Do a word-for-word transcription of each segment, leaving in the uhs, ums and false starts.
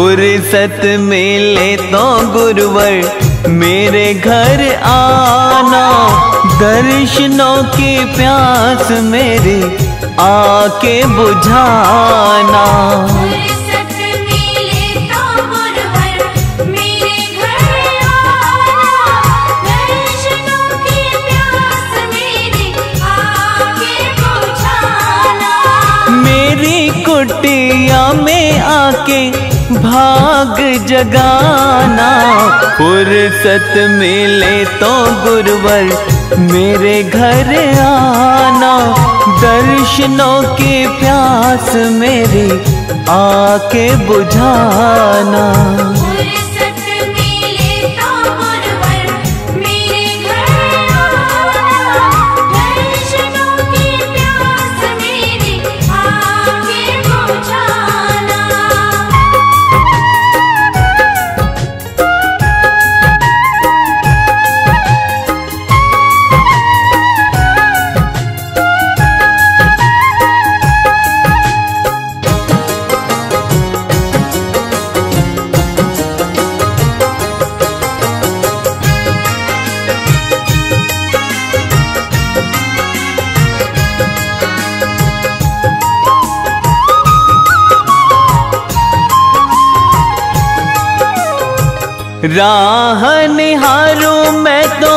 फुर्सत मिले तो गुरुवर मेरे घर आना, दर्शनों की प्यास मेरे आके बुझाना। कुटिया में आके भाग जगाना, फुर्सत मिले तो गुरुवर मेरे घर आना, दर्शनों की प्यास मेरी आके बुझाना। राह निहारूं मैं तो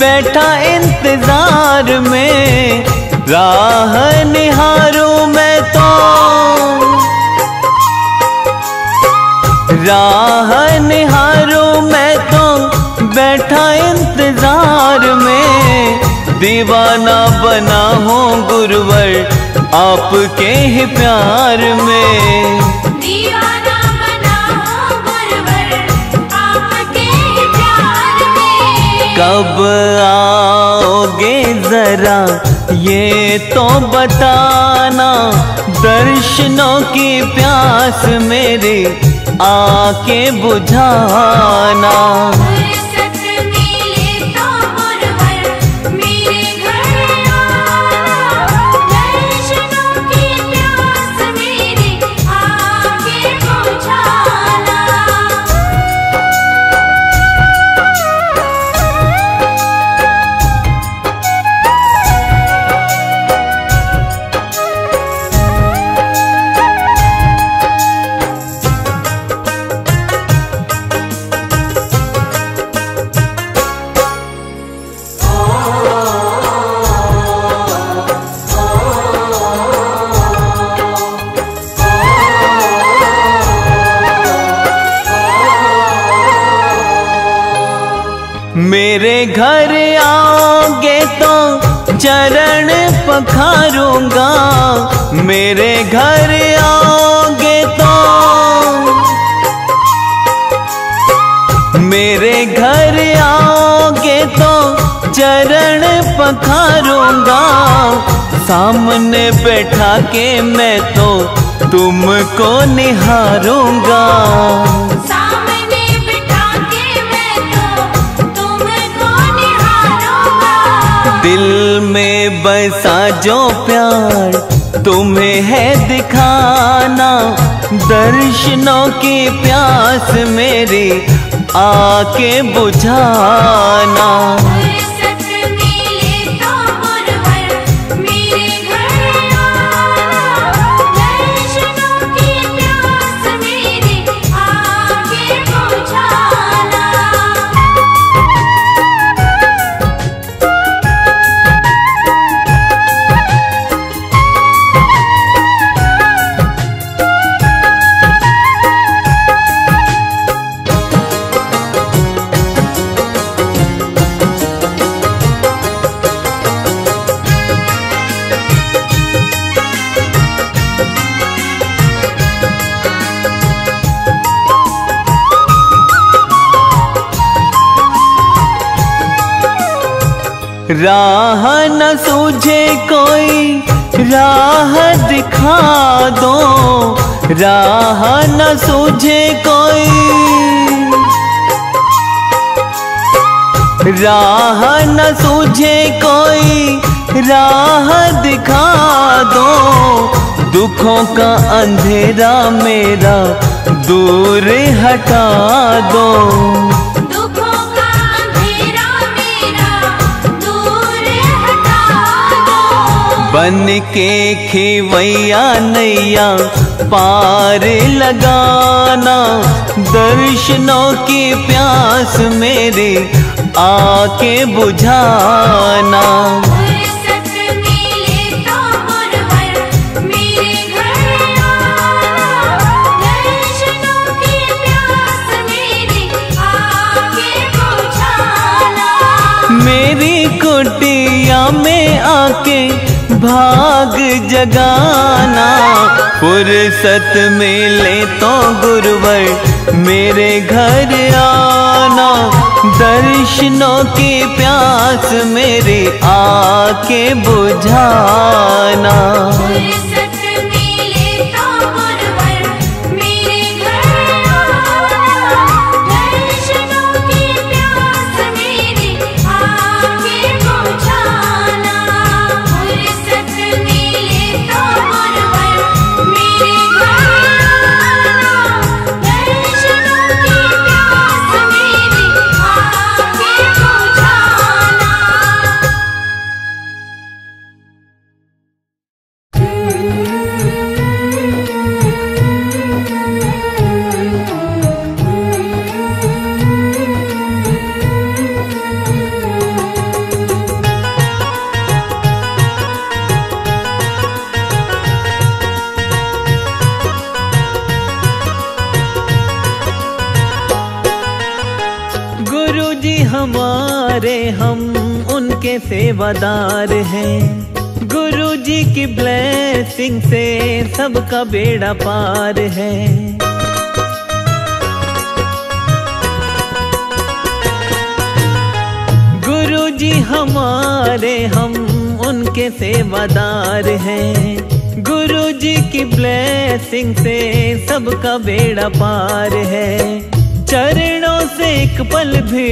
बैठा इंतजार में, राह निहारूं मैं तो, राह निहारूं मैं तो बैठा इंतजार में, दीवाना बना हूँ गुरुवर आपके ही प्यार में। कब आओगे जरा ये तो बताना, दर्शनों की प्यास मेरे आके बुझाना। मेरे घर आओगे तो चरण पखारूंगा, मेरे घर आओगे तो, मेरे घर आओगे तो चरण पखारूंगा, सामने बैठा के मैं तो तुमको निहारूंगा। दिल में बसा जो प्यार तुम्हें है दिखाना, दर्शनों की प्यास मेरी आके बुझाना। राह न सूझे कोई राह दिखा दो, राह न सूझे कोई, राह न सूझे कोई राह दिखा दो, दुखों का अंधेरा मेरा दूर हटा दो, दुखों का अंधेरा मेरा दूर हटा दो। बन के खेवैया नैया पार लगाना, दर्शनों की प्यास मेरे आके बुझाना। कुटिया में आके भाग जगाना, फुर्सत मिले तो गुरुवर मेरे घर आना, दर्शनों की प्यास मेरे आके बुझाना। सेवादार हैं गुरुजी की ब्लेसिंग से सबका बेड़ा पार है। गुरुजी हमारे हम उनके सेवादार हैं, गुरुजी की ब्लेसिंग से सबका बेड़ा पार है। चरणों से एक पल भी,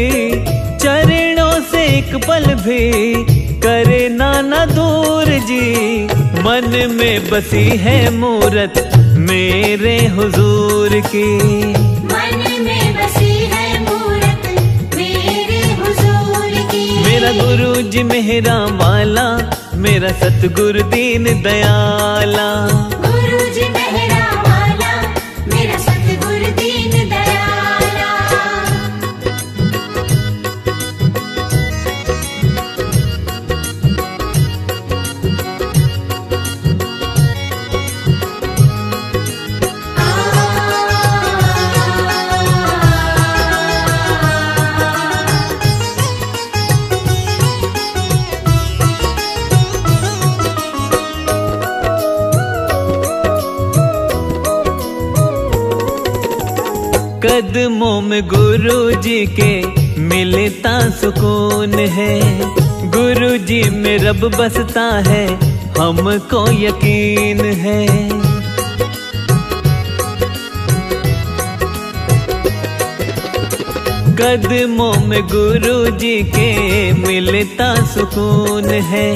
चरणों से एक पल भी करे नाना दूर जी, मन में बसी है मूरत मेरे हुजूर की, मन में बसी है मूरत मेरे हुजूर की। मेरा गुरु जी मेरा वाला, मेरा सतगुरु दीन दयाला, गुरु जी मेरा वाला, मेरा सतगुरु दीन दयाला। कदमों में गुरु जी के मिलता सुकून है, गुरु जी में रब बसता है हमको यकीन है। कदमों में गुरु जी के मिलता सुकून है,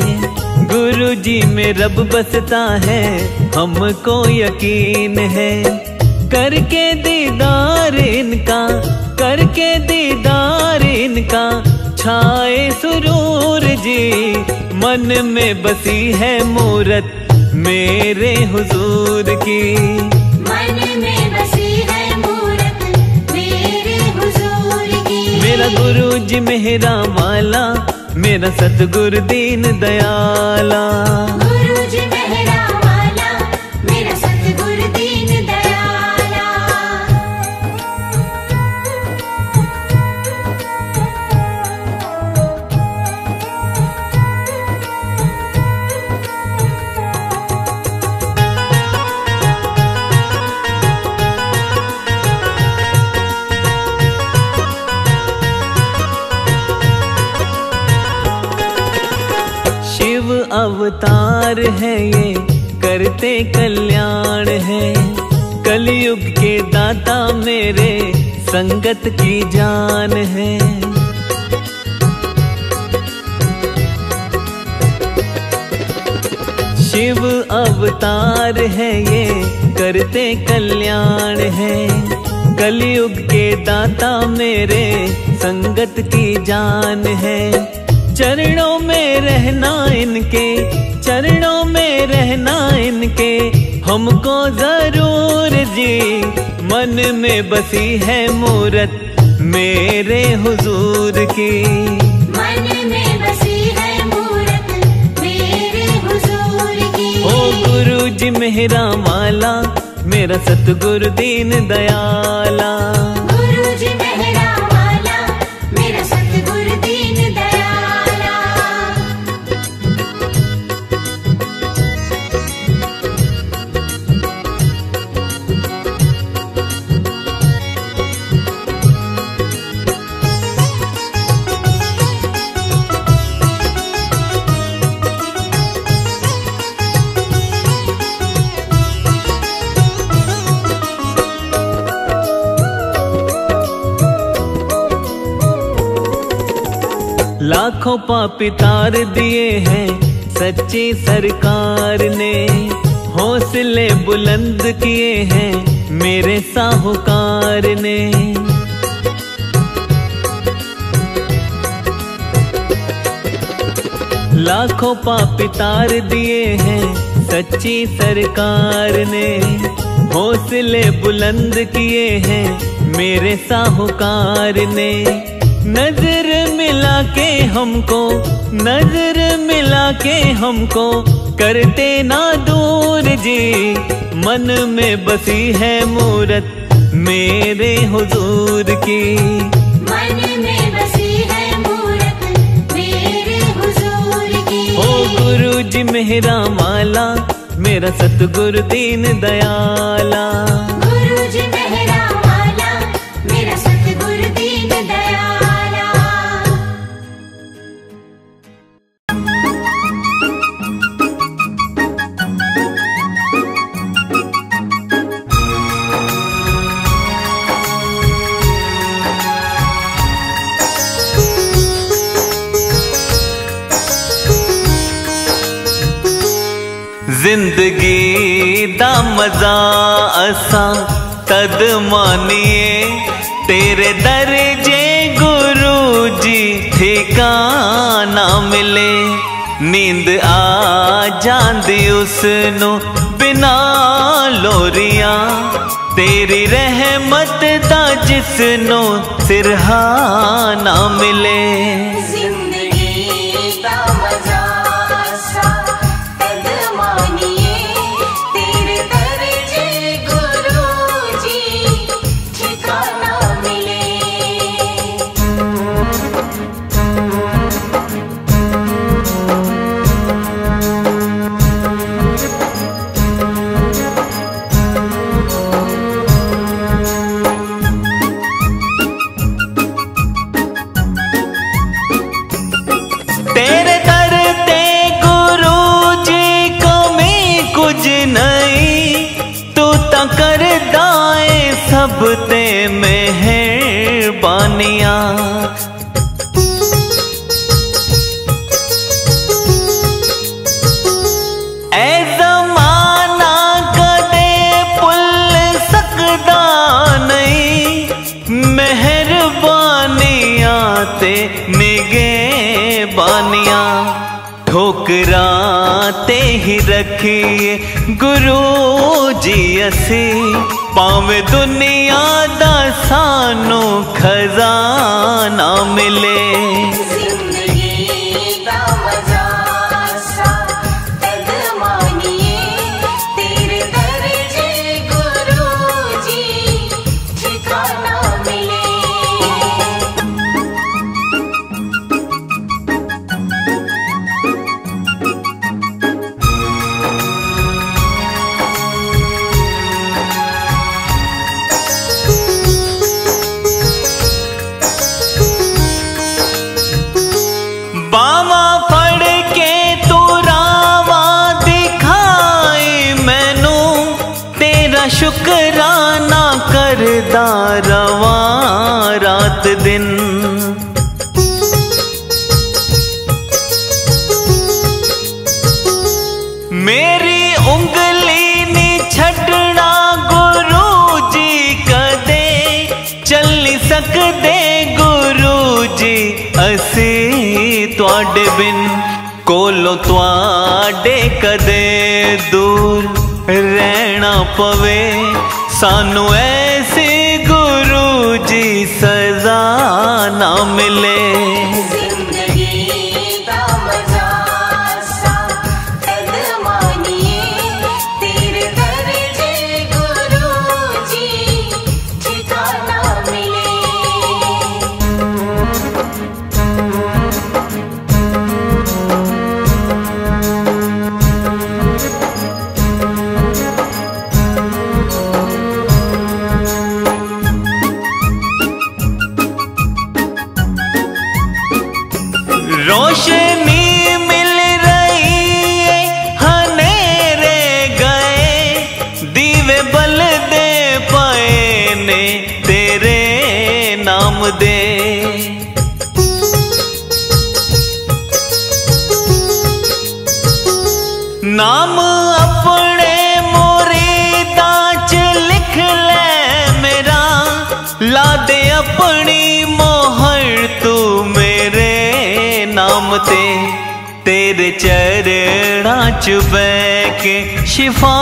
गुरु जी में रब बसता है हमको यकीन है। करके दीदार इनका, करके दीदार इनका छाए सुरूर जी, मन में बसी है मूरत मेरे हुजूर की, मन में बसी है मूरत मेरे हुजूर की। मेरा गुरु जी मेरा वाला, मेरा सतगुरु दीन दयाला, गुरु जी मेरा वाला, मेरा सतगुरु दीन दयाला। अवतार है ये करते कल्याण है, कलयुग के दाता मेरे संगत की जान है। शिव अवतार है, ये करते कल्याण है। कलयुग के दाता मेरे संगत की जान है। चरणों में रहना इनके, चरणों में रहना इनके हमको जरूर जी। मन में बसी है मूरत मेरे हुजूर की, मन में बसी है मूरत मेरे हुजूर की। ओ गुरु जी मेरा माला, मेरा सतगुरु दीन दयाला। लाखों पाप तार दिए हैं सच्ची सरकार ने। हौसले बुलंद किए हैं मेरे साहूकार ने। लाखों पाप तार दिए हैं सच्ची सरकार ने। हौसले बुलंद किए हैं मेरे साहूकार ने। नजर मिला के हमको, नजर मिला के हमको करते ना दूर जी। मन में बसी है मूरत मेरे हुजूर की, मन में बसी है मूरत मेरे हुजूर की। ओ गुरु जी मेरा माला, मेरा सतगुरु दीन दयाला। गुरु जी मेरा माला, मेरा सतगुरु दीन दयाला। जिंदगी दा मजा असा तद मानिए, तेरे दर्जे गुरु जी ठिकाना मिले। नींद आ जांदी उसनु बिना लोरिया, तेरी रहमत दा जिसनु सिरहाना मिले। ठोकराते ही रखिए गुरु जी असी, पावे दुनिया दा सानू खजाना मिले। तुआडे बिन कोलो तुआडे कदे दूर रहना पवे सानू ऐसे गुरु जी सजा ना मिले। रोशनी मिल रही है हनेरे गए दीवे बल दे पाए ने तेरे नाम दे। नाम अपने मोरी दाच लिख ले मेरा ला दे अपनी मोहर तू मेरे नाम ते। तेरे चरणा चुबे के शिफा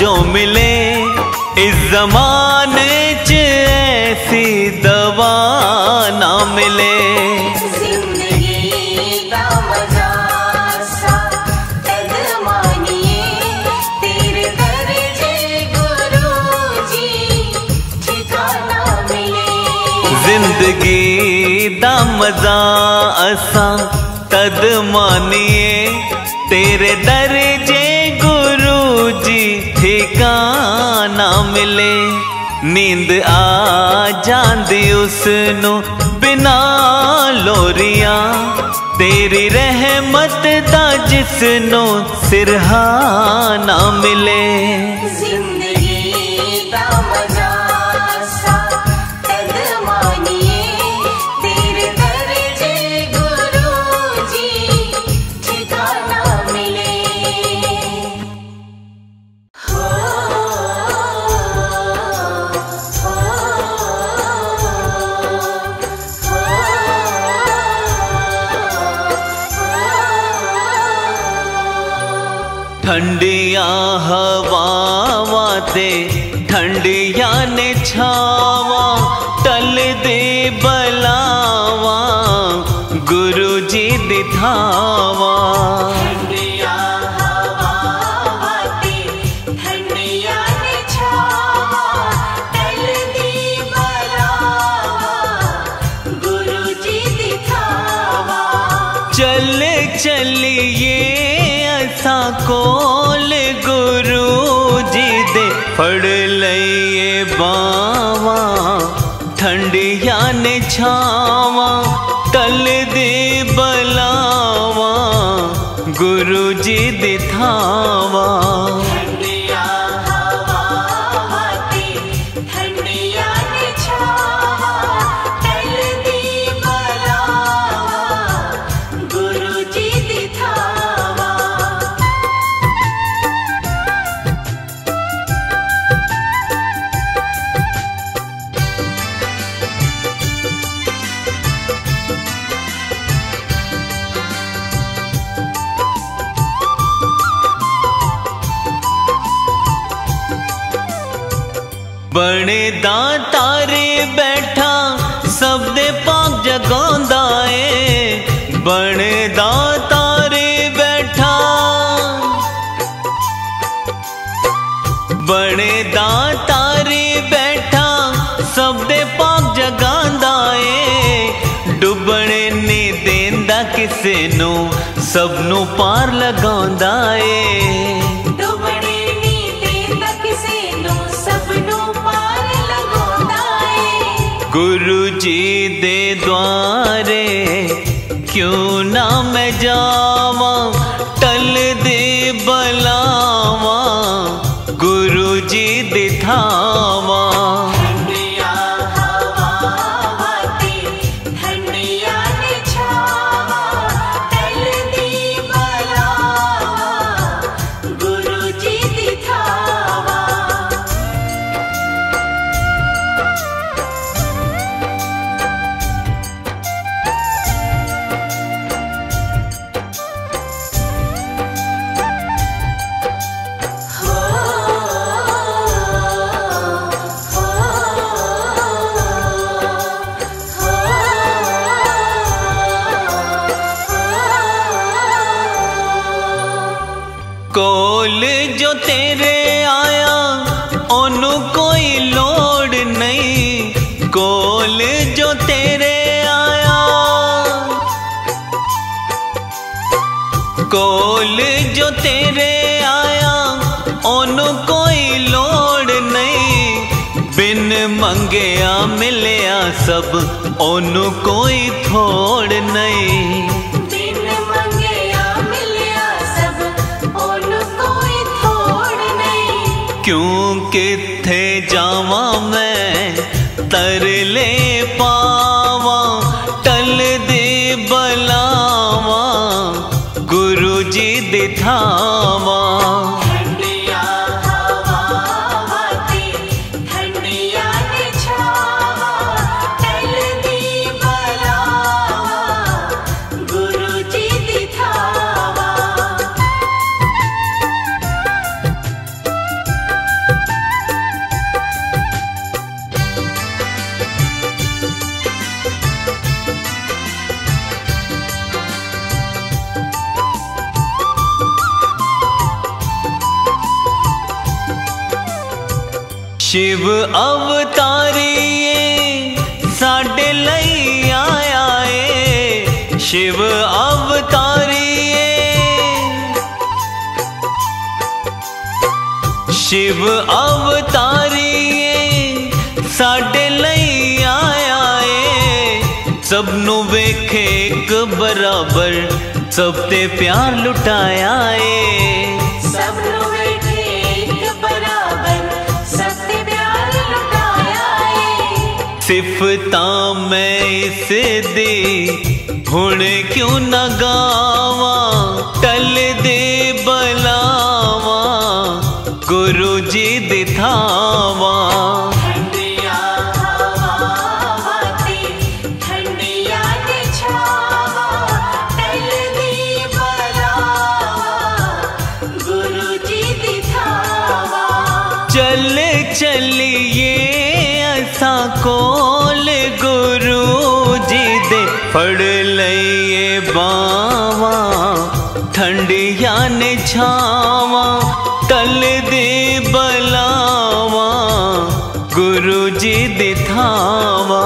जो मिले इस जमाने च ऐसी दवा ना मिले। जिंदगी दा मजा असा तद मानिए तेरे दर्जे गुरु जी ठिकाना मिले। नींद आ जांदी उसनु बिना लोरिया तेरी रहमत दा जिसनु सिरहाना मिले। ठंडिया हवावा ते ठंडिया ने छावा टल दे बलावा गुरु जी दिखावा। ठंडिया हवावा ते ठंडिया ने छावा टल दे बलावा गुरु जी दिखावा। चल चलिए असा कोल गुरु जी दे फड़ लइए बावा ठंडिया ने छावा टल दे बलावा गुरु जी दे थावा। बने दा तारे बैठा सब दे पाक जगांदा ए बने दा तारे बैठा बने दा तारे बैठा सब दे पाक जगांदा ए। डुबने ने देंदा किसे नु सब नु पार लगांदा ए। गुरु जी दे द्वारे क्यों ना मैं जावा टल दे बलावा गुरु जी दे थावा। कोल जो तेरे आया ओनू कोई लोड नहीं, कोल जो तेरे आया, कोल जो तेरे आया ओनू कोई लोड नहीं। बिन मंगया मिलया सब ओनू कोई थोड़ नहीं, क्यों किथे जावा मैं तरले पावा, टल दे बलावा गुरु जी दिखावा। शिव अवतारी साढ़े लई आया है, शिव अवतारी, शिव अवतारी साढ़े लई आया है। सबनों वेखे एक बराबर, सब ते प्यार लुटाया है, सिफतां मैं इस दी हुण क्यों न गावा, टल दे बलावा गुरु जी दिखावा। चल चलिए कोल गुरु जी दे, फड़ लइए बावा ठंडिया ने छावा, टल दे बलावा गुरु जी दिखावा।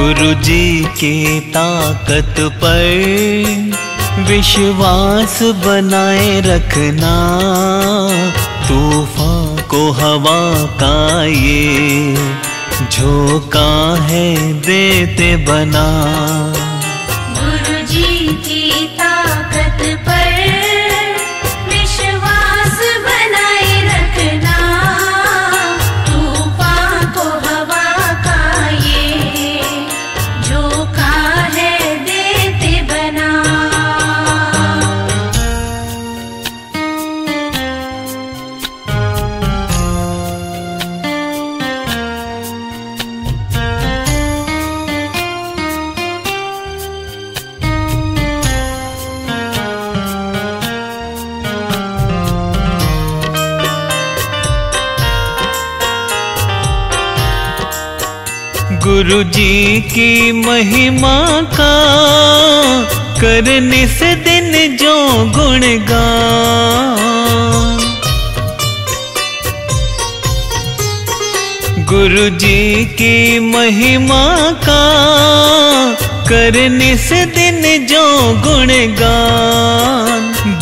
गुरु जी की ताकत पर विश्वास बनाए रखना, तूफान को हवा का ये झोंका है देते बना। गुरु जी की ताकत पर विश्वास बनाए रखना, तूफान को हवा का ये गुरु जी की महिमा का करने से दिन जो गुणगान, गुरु जी की महिमा का करने से दिन जो गुणगान,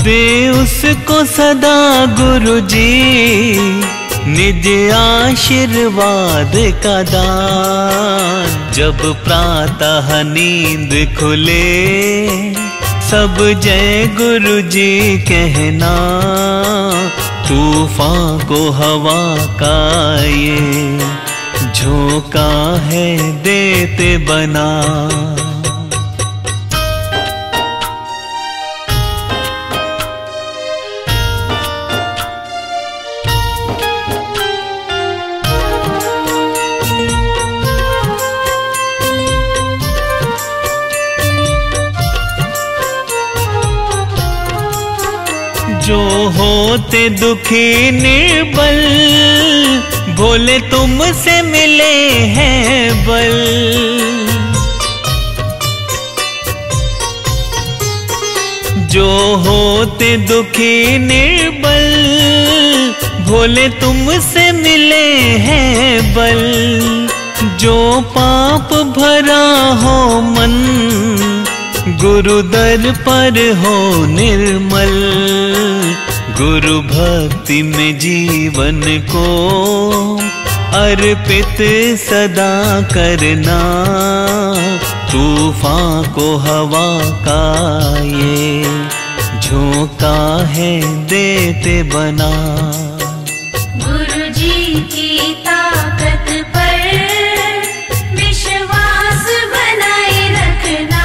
दे उसको सदा गुरु जी निज आशीर्वाद का दान। जब प्रातः नींद खुले सब जय गुरु जी कहना, तूफान को हवा का ये झोंका है देते बना। जो होते दुखी निर्बल, भोले तुमसे मिले हैं बल। जो होते दुखी निर्बल, भोले तुमसे मिले हैं बल। जो पाप भरा हो मन, गुरु दर पर हो निर्मल। गुरु भक्ति में जीवन को अर्पित सदा करना, तूफान को हवा का ये झोंका है देते बना। गुरु जी की ताकत पर विश्वास बनाए रखना,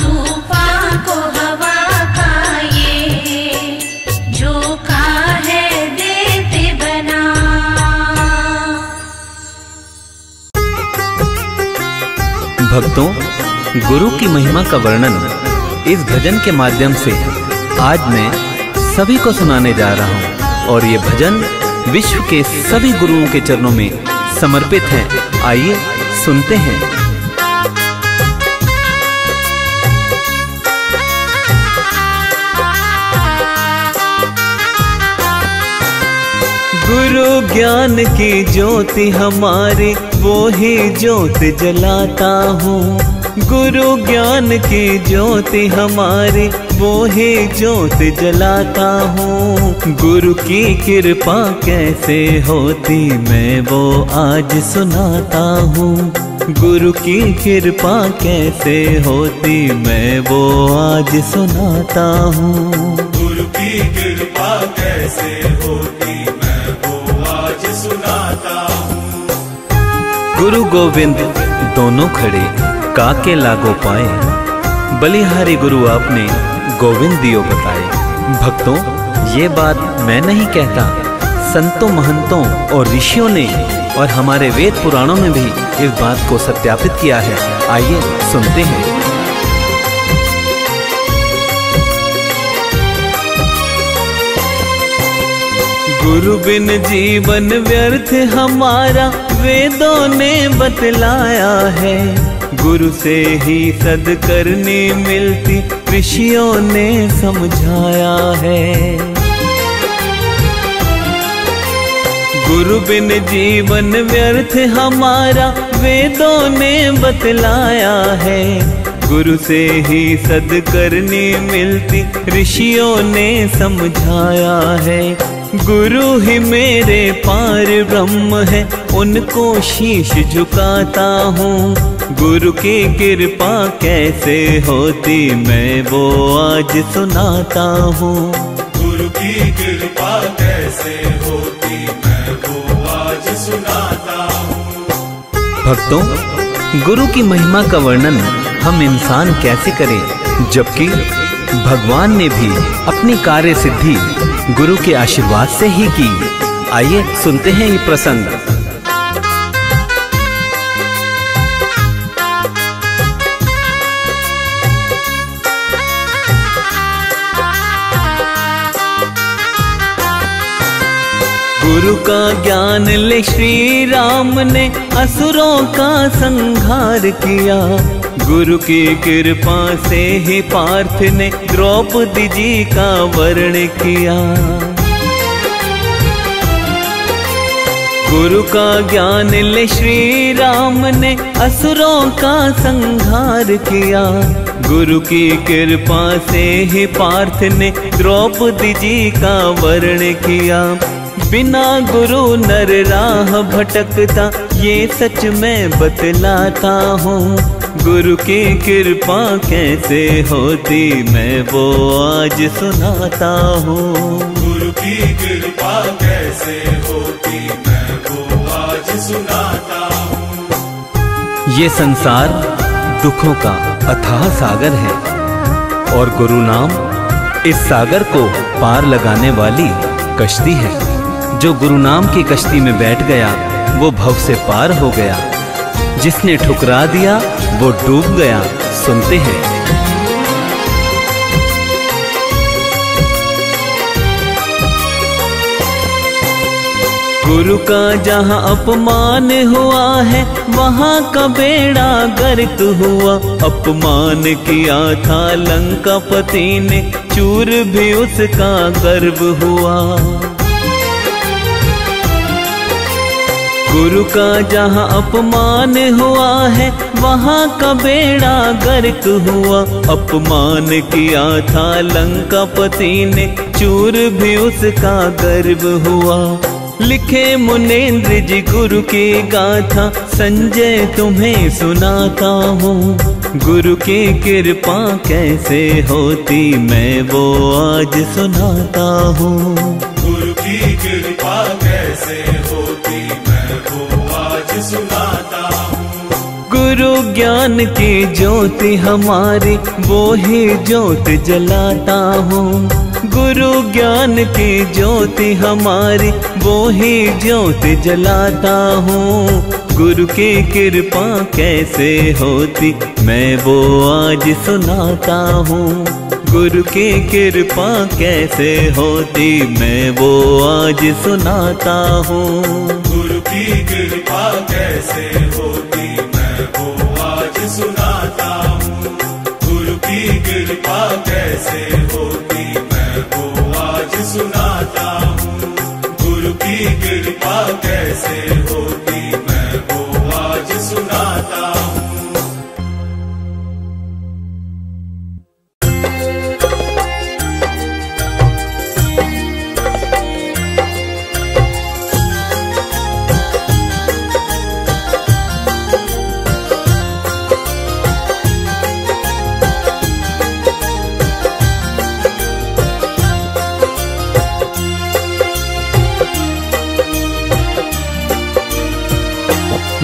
तूफान को हवा का ये झोंका है देते बना। भक्तों, गुरु की महिमा का वर्णन इस भजन के माध्यम से आज मैं सभी को सुनाने जा रहा हूँ, और ये भजन विश्व के सभी गुरुओं के चरणों में समर्पित है। आइए सुनते हैं। गुरु ज्ञान की ज्योति हमारे, वो ही ज्योत जलाता हूँ। गुरु ज्ञान की ज्योति हमारे, वो ही ज्योत जलाता हूँ। गुरु की कृपा कैसे होती, मैं वो आज सुनाता हूँ। गुरु की कृपा कैसे होती, मैं वो आज सुनाता हूँ। गुरु की कृपा कैसे होती, सुनाता हूँ। गुरु गोविंद दोनों खड़े, काके लागो पाए, बलिहारी गुरु आपने गोविंद दियो बताए। भक्तों, ये बात मैं नहीं कहता, संतों महंतों और ऋषियों ने और हमारे वेद पुराणों में भी इस बात को सत्यापित किया है। आइए सुनते हैं। गुरु बिन जीवन व्यर्थ हमारा, वेदों ने बतलाया है। गुरु से ही सद करने मिलती, ऋषियों ने समझाया है। गुरु बिन जीवन व्यर्थ हमारा, वेदों ने बतलाया है। गुरु से ही सद करने मिलती, ऋषियों ने समझाया है। गुरु ही मेरे पार ब्रह्म है, उनको शीश झुकाता हूँ। गुरु की कृपा कैसे होती, मैं वो आज सुनाता हूँ। गुरु की कृपा कैसे होती, मैं वो आज सुनाता हूँ। भक्तों, गुरु की महिमा का वर्णन हम इंसान कैसे करें, जबकि भगवान ने भी अपनी कार्य सिद्धि गुरु के आशीर्वाद से ही की। आइए सुनते हैं ये प्रसंग। गुरु का ज्ञान ले श्री राम ने, असुरों का संहार किया। गुरु की कृपा से ही पार्थ ने, द्रौपदी जी का वर्ण किया। गुरु का ज्ञान ले श्री राम ने, असुरों का संहार किया। गुरु की कृपा से ही पार्थ ने, द्रौपदी जी का वर्ण किया। बिना गुरु नर राह भटकता, ये सच मैं बतलाता हूँ। गुरु की कृपा कैसे होती मैं वो आज सुनाता हूँ। गुरु की कृपा कैसे होती मैं वो आज सुनाता हूँ। ये संसार दुखों का अथाह सागर है और गुरु नाम इस सागर को पार लगाने वाली कश्ती है। जो गुरु नाम की कश्ती में बैठ गया वो भव से पार हो गया, जिसने ठुकरा दिया वो डूब गया। सुनते हैं। गुरु का जहाँ अपमान हुआ है वहाँ का बेड़ा गर्क हुआ। अपमान किया था लंकापति ने, चूर भी उसका गर्व हुआ। गुरु का जहाँ अपमान हुआ है वहाँ का बेड़ा गर्क हुआ। अपमान किया था लंकापति ने, चूर भी उसका गर्व हुआ। लिखे मुनेन्द्र जी गुरु की गाथा, संजय तुम्हें सुनाता हूँ। गुरु की कृपा कैसे होती मैं वो आज सुनाता हूँ। गुरु की कृपा कैसे होती सुनाता हूँ। गुरु ज्ञान की ज्योति हमारी वो ही ज्योति जलाता हूँ। गुरु ज्ञान की ज्योति हमारी वो ही ज्योति जलाता हूँ। गुरु की कृपा कैसे होती मैं वो आज सुनाता हूँ। गुरु की कृपा कैसे होती मैं वो आज सुनाता हूँ। गुरु की कृपा कैसे होती मैं वो आज सुनाता हूँ। गुरु की कृपा कैसे होती मैं वो आज सुनाता हूँ। गुरु की कृपा कैसे होती मैं वो आज सुनाता हूँ।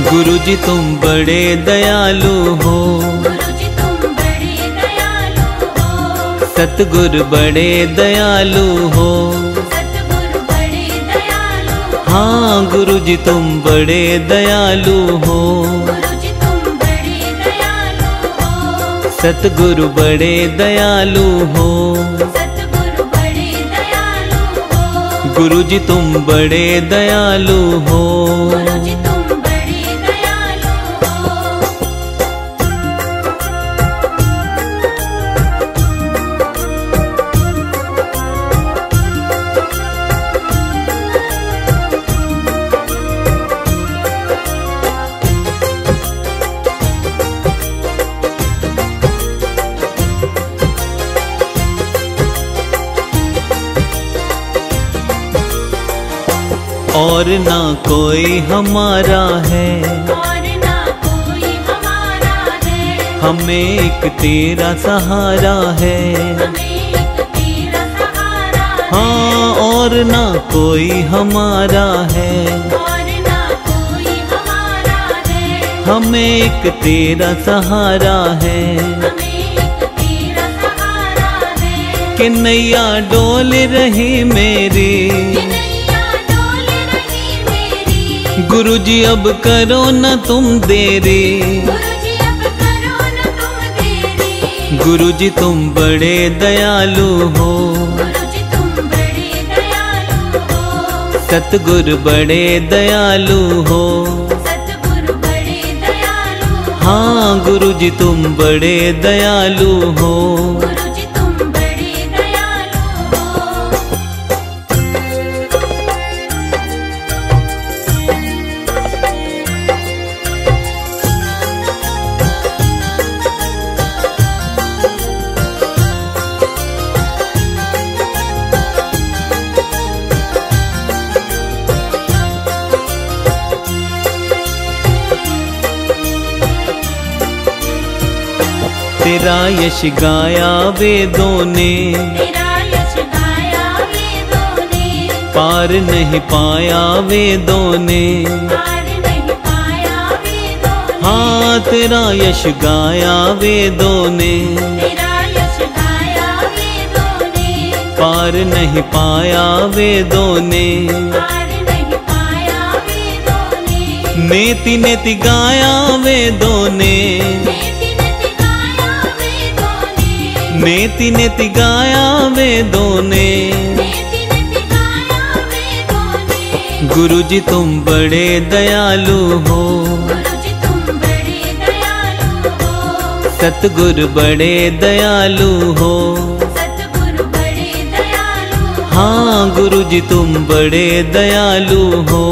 गुरु जी तुम बड़े दयालु हो, सतगुर बड़े दयालु हो। हाँ गुरु जी तुम बड़े दयालु हो, सतगुर बड़े दयालु हो। गुरु जी तुम बड़े दयालु हो। और ना कोई हमारा है, और ना कोई हमारा है। हमें एक तेरा सहारा है, हमें एक तेरा सहारा है। हाँ और ना कोई हमारा है, और ना कोई हमारा है। हमें एक तेरा सहारा है, हमें एक तेरा सहारा है। कि नैया डोल रही मेरी, गुरु जी अब करो न तुम देरी। गुरु जी तुम बड़े दयालु हो, सतगुरु बड़े दयालु हो। हाँ गुरु जी तुम बड़े दयालु हो। तेरा यश गाया वेदों ने, तेरा यश गाया वेदों ने, पार नहीं पाया वेदों ने, पार नहीं पाया वेदों ने। हाँ तेरा यश गाया वेदों ने, तेरा यश गाया वेदों ने, पार नहीं पाया वेदों ने, पार नहीं पाया वेदों ने। नेति नेति गाया वेदों ने, नेति नेति गाया वेदों ने, गुरु जी तुम बड़े दयालु हो, सतगुरु बड़े दयालु हो, हाँ गुरु जी तुम बड़े दयालु हो।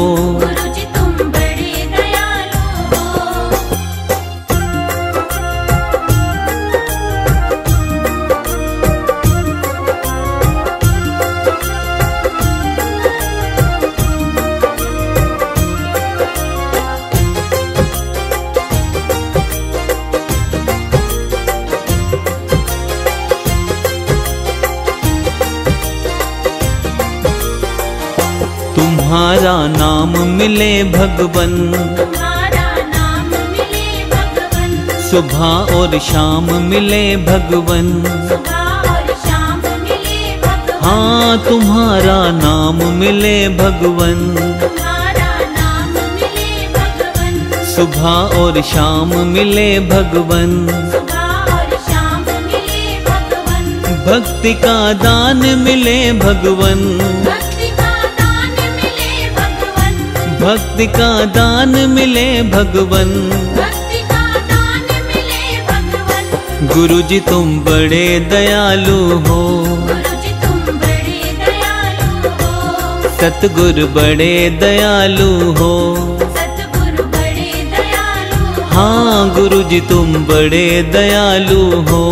तुम्हारा नाम मिले भगवन, तुम्हारा नाम मिले भगवन, सुबह और शाम मिले भगवन, सुबह और शाम मिले भगवन, हाँ तुम्हारा नाम मिले भगवन, तुम्हारा नाम मिले भगवन, सुबह और शाम मिले भगवन, सुबह और शाम मिले भगवन, भक्ति का दान मिले भगवन, भक्ति का दान मिले भगवन, भक्ति का दान मिले भगवन। गुरु जी तुम बड़े दयालु हो, गुरु जी तुम बड़े दयालु हो, सतगुरु बड़े दयालु हो, सतगुरु बड़े दयालु हो, हाँ गुरु जी तुम बड़े दयालु हो।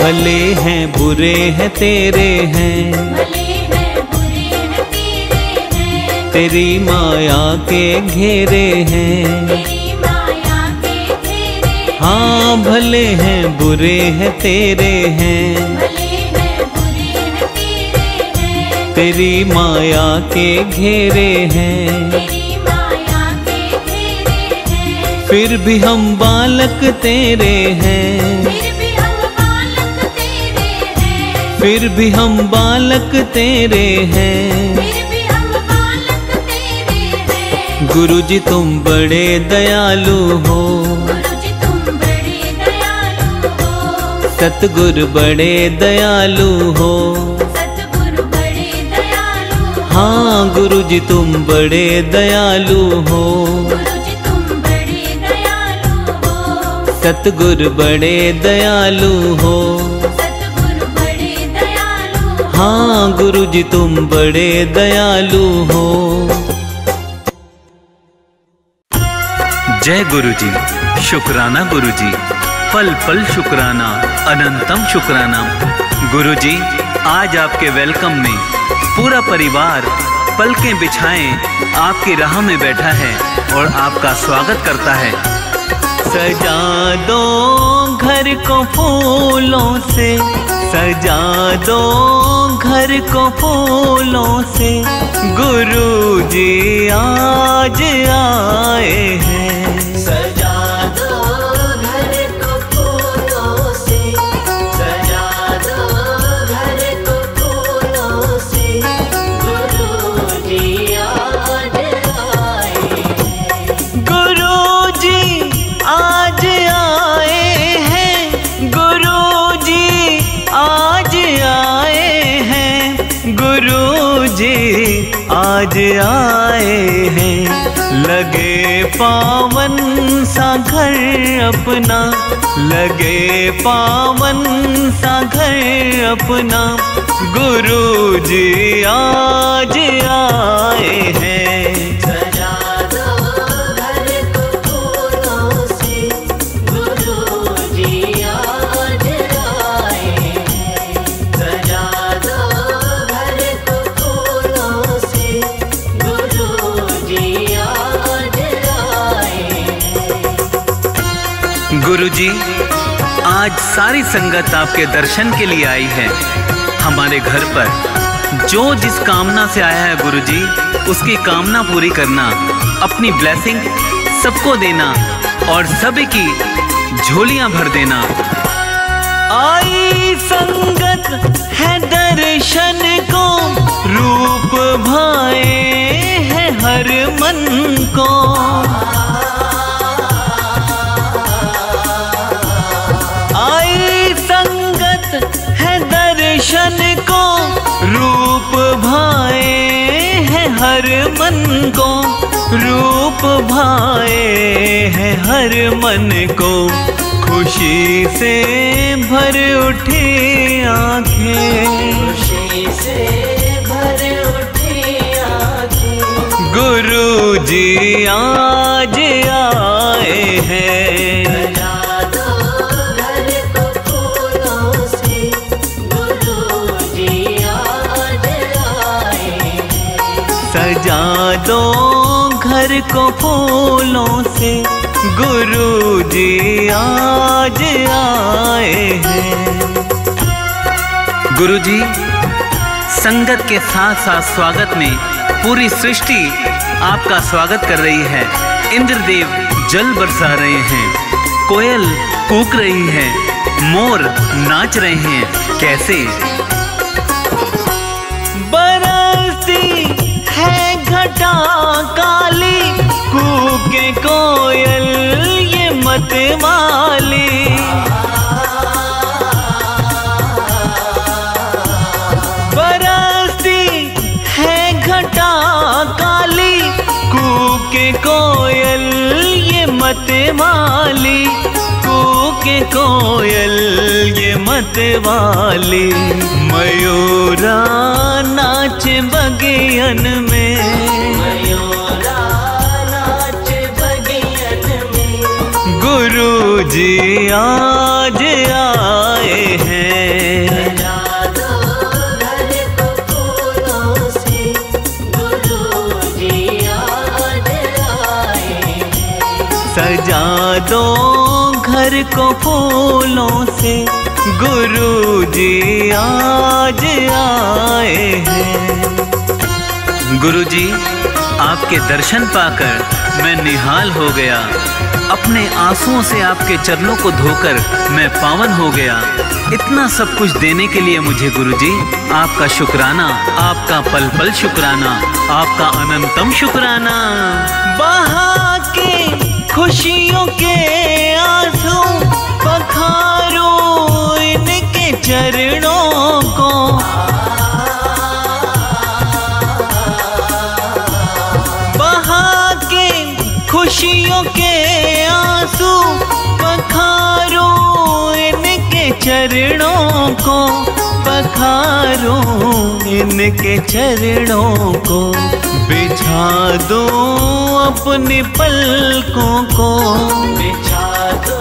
भले हैं बुरे हैं तेरे हैं, भले हैं बुरे हैं तेरे हैं, तेरी माया के घेरे हैं, तेरी माया के घेरे, हाँ भले हैं बुरे हैं तेरे हैं, भले हैं बुरे हैं तेरे हैं, तेरी माया के घेरे हैं, तेरी माया के घेरे हैं, फिर भी हम बालक तेरे हैं, फिर भी हम बालक तेरे हैं, फिर भी हम बालक तेरे हैं। गुरु जी तुम बड़े दयालु हो, गुरु जी तुम बड़े दयालु हो, सतगुरु बड़े दयालु हो, सतगुरु बड़े दयालु हो, हाँ गुरु जी तुम बड़े दयालु हो, गुरु जी तुम बड़े दयालु हो, सतगुरु बड़े दयालु हो, हाँ गुरु जी तुम बड़े दयालु हो। जय गुरु जी, शुक्राना गुरु जी, पल पल शुक्राना, अनंतम शुक्राना। गुरु जी आज आपके वेलकम में पूरा परिवार पलकें बिछाएं आपकी राह में बैठा है और आपका स्वागत करता है। सजा दो घर को फूलों से, सजा दो घर को फूलों से, गुरु जी आज आए हैं। सजा दो घर को फूलों से, सजा दो घर को फूलों से, गुरु जी आज आए हैं। गुरु जी आज आए हैं, गुरु जी आज आए हैं, गुरु जी आज आए हैं। लगे पावन सा घर अपना, लगे पावन सा घर अपना गुरु जी आज आए हैं। सजा दो घर को फूलों से, गुरु जी आज आए हैं। सजा दो घर को फूलों से, गुरु जी आज आए हैं। गुरु जी आज सारी संगत आपके दर्शन के लिए आई है। हमारे घर पर जो जिस कामना से आया है गुरु जी, उसकी कामना पूरी करना, अपनी ब्लेसिंग सबको देना और सभी की झोलियां भर देना। आई संगत है दर्शन को, रूप भाए है हर मन को। दर्शन को रूप भाए है हर मन को, रूप भाए है हर मन को। खुशी से भर उठे आंखें, खुशी से भर उठे आंखें। गुरु जी आज आए हैं। सजा दो घर को फूलों से, गुरु जी आज आए हैं। गुरु जी संगत के साथ साथ स्वागत में पूरी सृष्टि आपका स्वागत कर रही है। इंद्रदेव जल बरसा रहे हैं, कोयल कूक रही है, मोर नाच रहे हैं। कैसे घटा काली, कूके कोयल ये मतवाली। बरसती है घटा काली, कूके कोयल ये मतवाली। कूके कोयल ये मतवाली। मयूरा नाच बगियन में, मयूरा नाच बगियन में। गुरु जी आज आए हैं। सजा दो घर को फूलों से, गुरु जी आज आए हैं। सजा दो घर को फूलों से, गुरु जी आज आए हैं। गुरु जी आपके दर्शन पाकर मैं निहाल हो गया। अपने आंसुओं से आपके चरणों को धोकर मैं पावन हो गया। इतना सब कुछ देने के लिए मुझे गुरु जी आपका शुक्राना, आपका पल पल शुक्राना, आपका अनंतम शुक्राना। बहा के खुशियों के आंसू पखारो इनके चरणों को। बहा के खुशियों के आंसू पखारो इनके चरणों को, पखारो इनके चरणों को। बिछा दो अपने पलकों को, बिछा दो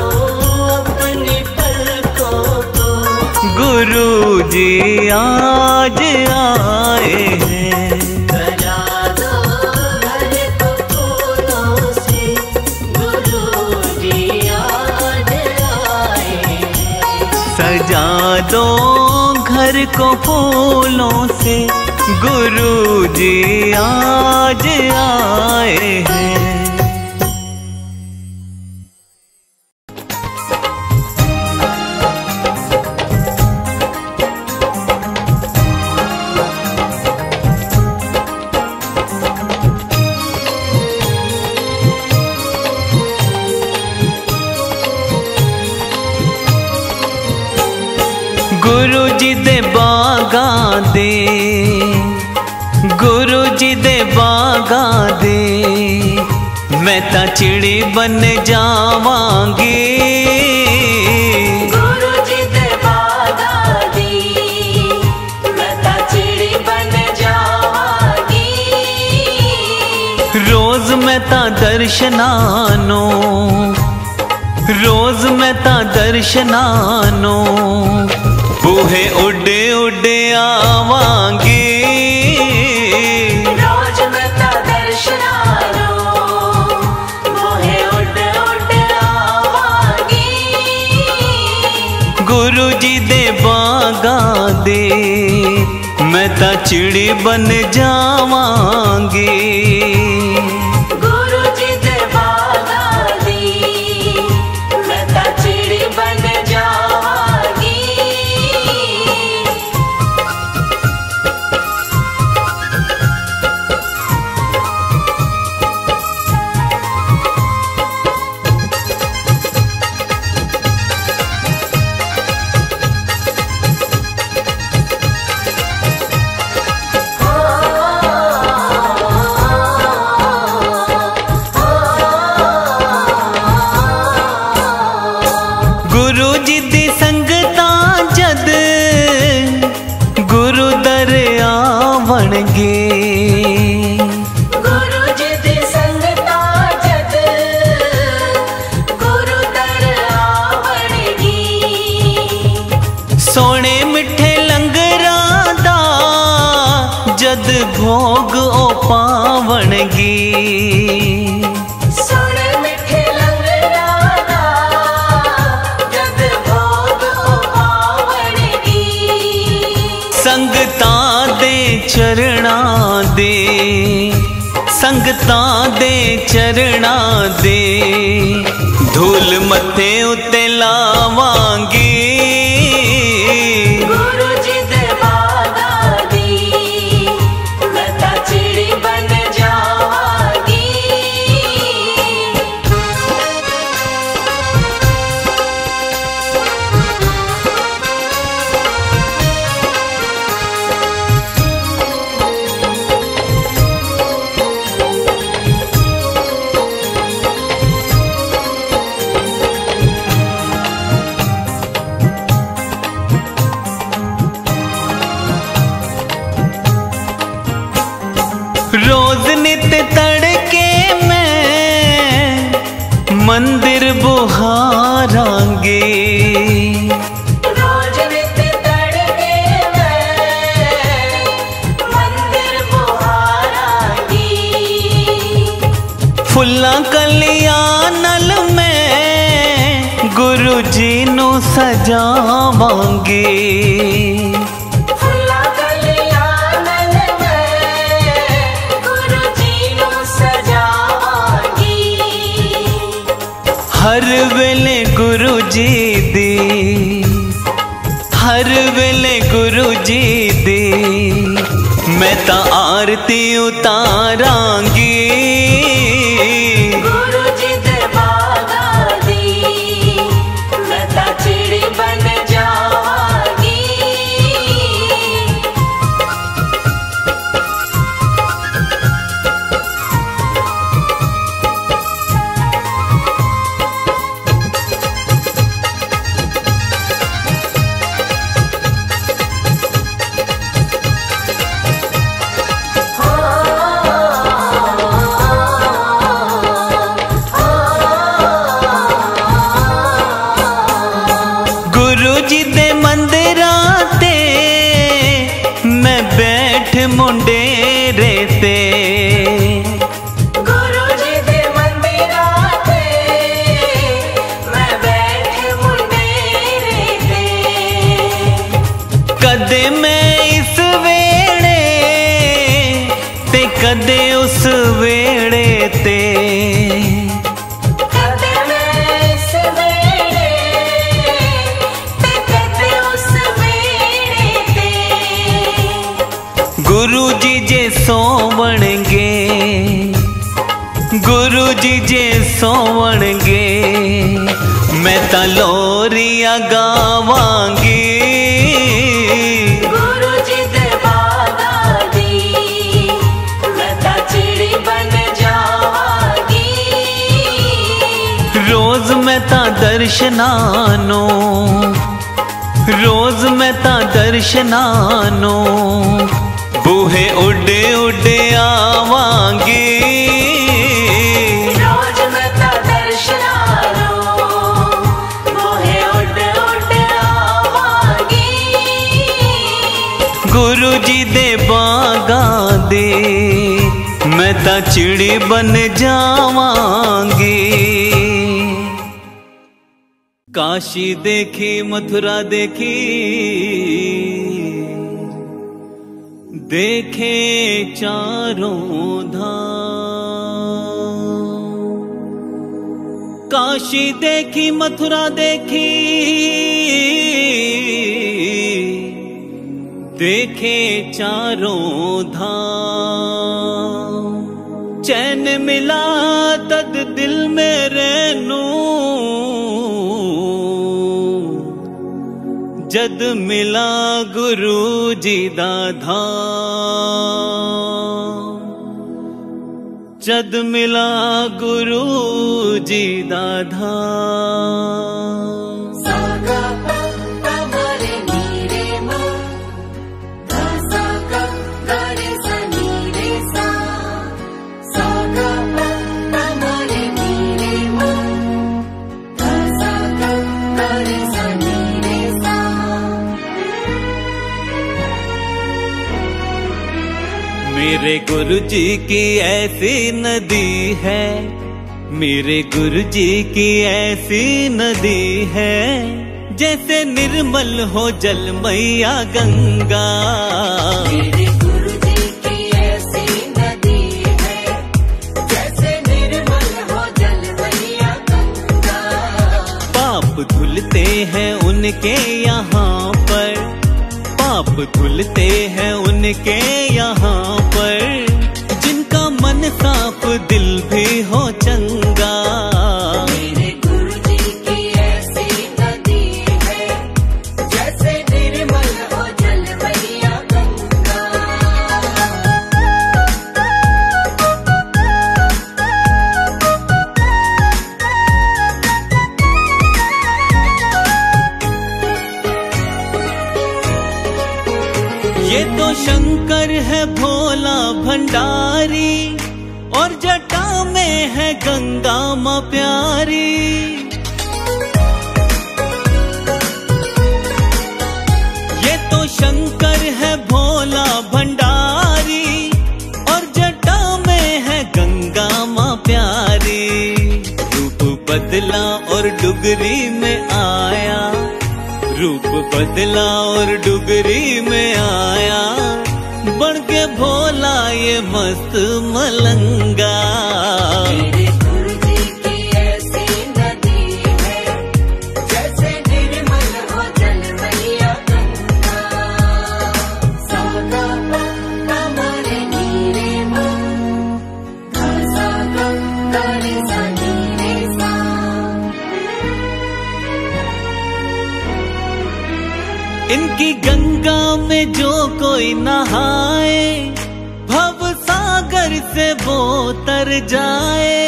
गुरु जी आज आए हैं। सजा दो घर को फूलों से, गुरु जी आज आए हैं। सजा दो घर को फूलों से, गुरु जी आज आए हैं। गुरु जी दे बागा दे, मैं ता चिड़ी बन जावांगी। गुरु जी दे बागा दे, दर्शनानो रोज मैं ता दर्शनानो बूहे उड़े उड़े आवांगे रोज मैं ता दर्शनानो बूहे उड़े उड़े आवांगे गुरु जी दे बागा दे मैं ता चिड़ी बन जावांगी गुरु जी दे बागा दी मैं ता चिड़ी बन भोग ओ पावणगी सोने मिठे लंगड़ा दा जद भोग ओ पावणगी संगता दे चरणा दे संगता दे चरणा दे धूल मथे उते लावांगी रोज नित्य तड़के मैं मंदिर बुहारांगे रोज नित्य तड़के मैं मंदिर बुहारांगी फुल्ला कलिया नल में गुरु जी नु सजावांगी हर वेले गुरु जी दी हर वेले गुरु जी दी मैं ता आरती उतारांगी गुरु जी दे बागा दी मैं ता चिड़ी बन जावांगी कदे मैं इस वेड़े ते कदे उस वेड़े ते कदे मैं इस वेड़े ते कदे उस वेड़े ते गुरु जी जे सोवणगे गुरु जी जे सोवणगे मैं ता लोरिया गावांगी रोज मैं ता दर्शनानो रोज मैं ता दर्शनानो बूहे उड़े उड़े आवांगी। गुरु जी दे बागा दे मैं ता चिड़ी बन जावांगी। काशी देखी मथुरा देखी देखे चारों धाम। काशी देखी मथुरा देखी देखे चारों धाम। चैन मिला तद दिल में रहनू जद मिला गुरु जी दा धाम। जद मिला गुरु जी दा धाम। मेरे गुरु जी की ऐसी नदी है, मेरे गुरु जी की ऐसी नदी है, जैसे निर्मल हो जल मैया गंगा। मेरे गुरु जी की ऐसी नदी है, जैसे निर्मल हो जल मैया गंगा। पाप धुलते हैं उनके यहाँ पर, पाप धुलते हैं उनके यहाँ पर, जिनका मन साफ दिल भी हो चंगा। मेरे गुरु जी की ऐसी नदी है, जैसे निर्मल हो जल मैया गंगा। ये तो शंकर है भोला भंडारी, और जटा में है गंगा माँ प्यारी। ये तो शंकर है भोला भंडारी, और जटा में है गंगा माँ प्यारी। रूप बदला और डुगरी में आया, रूप बदला और डुगरी में आया, बढ़ के भोला ये मस्त मलंगा। मेरे गुरु जी की ऐसी नदी है, जैसे निर्मल हो जल मैया गंगा। सागा पत्ता मारे नीरे मन, धा सागा तारे सा नीरे सा। इनकी गंगा में जो कोई नहाए, भव सागर से वो तर जाए।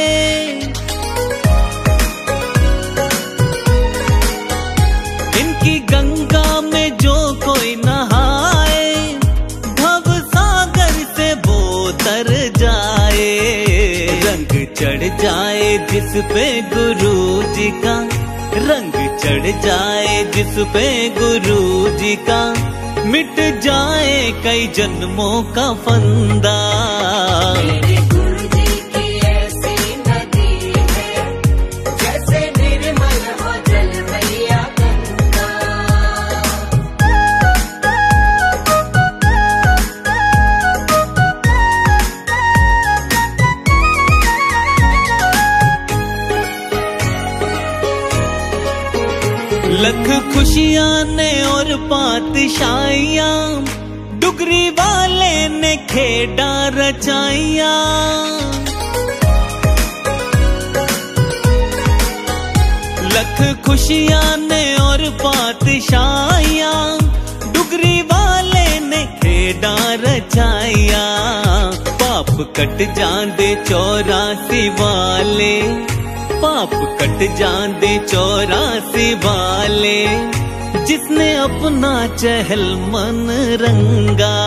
इनकी गंगा में जो कोई नहाए, भव सागर से वो तर जाए। रंग चढ़ जाए जिस पे गुरु जी का, रंग चढ़ जाए जिस पे गुरु जी का, मिट जाए कई जन्मों का फंदा। मेरे गुरु जी की ऐसी नदी है, जैसे निर्मल हो जल मैया गंगा। लख खुशियाँ ने और पातशाहियाँ डुगरी वाले ने खेड़ा रचाइया। लख खुशियाँ ने और पातशाहियाँ डुगरी वाले ने खेड़ा रचाइया। पाप कट जांदे चौरासी वाले, पाप कट जांदे चौरासी वाले, जिसने अपना चहल मन रंगा।